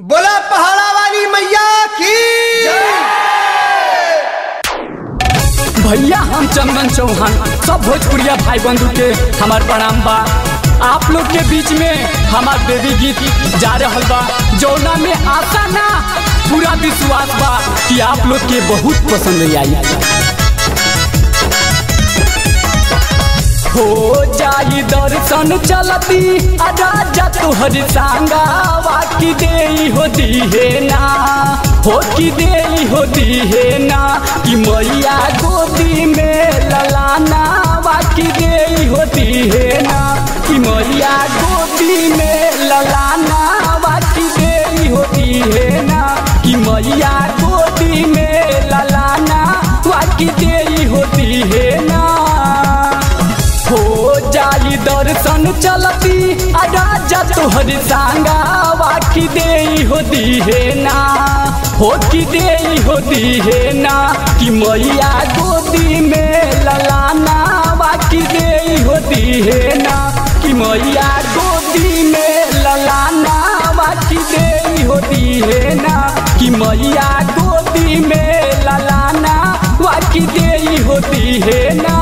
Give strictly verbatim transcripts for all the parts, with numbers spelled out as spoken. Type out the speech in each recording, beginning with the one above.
बोला पहाड़ा वाली मैया की जय। भैया हम चंदन चौहान, सब भोजपुरिया भाई बंधु के हमार प्रणाम बा। आप लोग के बीच में हमार देवी गीत जा रहा बा, जौना में आशा ना पूरा विश्वास बा कि आप लोग के बहुत पसंद आई। हो जाई दर्शन चलती राजा तुहरी सांगा, वाकी देई होती है ना, होती देई होती है ना, कि मैया गोदी में ललाना, वाकी देई होती है ना, कि मैया गोदी में ललाना, वाकी देई होती है ना, कि मैया गोदी में ललाना, वाकी देई होती है ना। दर्शन चलती राजा तुहरी सांगा, वाकी देई होती है ना, होती देई होती है ना, कि मैया गोदी में ललाना, वाकी देई होती है ना, कि मैया गोदी में ललाना, वाकी देई होती है ना, कि मैया गोदी में ललाना, वाकी देई होती है ना।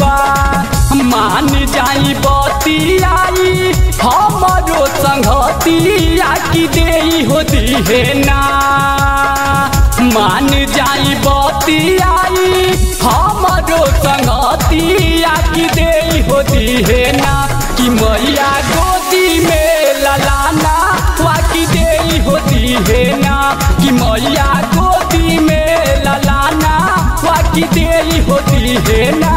मान जाई बती आई हमारो संगती, आकी देई होती है ना, मान जाई बती आई हमारो संगती, आकी देई होती है ना, कि मैया गोदी में ललाना, वाकी देई होती है ना, कि मैया गोदी में ललाना, वाकी देई होती है ना।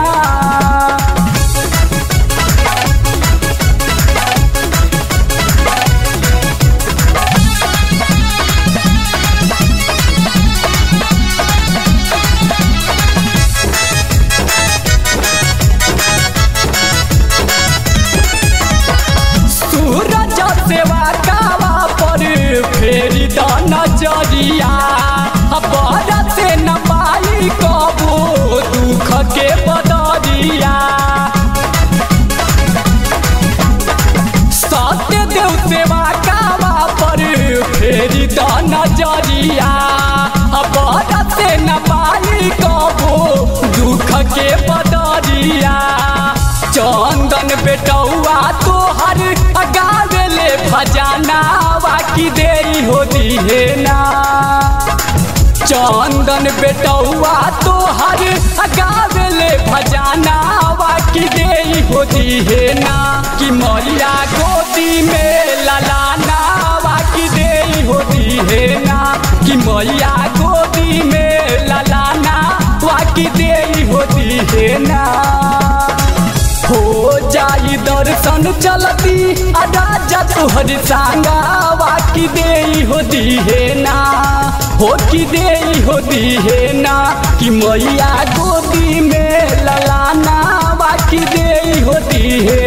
नजरिया से न पाई कबो दुख के बदरिया, चंदन बेटौआ तोहर गावे ले भजाना, वाकी देई होती है ना, चंदन बेटौआ तोहर गावे ले भजाना, वाकी देई होती है ना, कि मैया गोदी में ललाना, वाकी देई होती है ना, कि मैया गोदी में ललाना, वाकी देई होती है ना। हो जाई दर्शन चलती राजा तुहरी सांगा, वाकी देई होती है ना, होती देई होती है ना, कि मैया गोदी में ललाना, वाकी देई होती है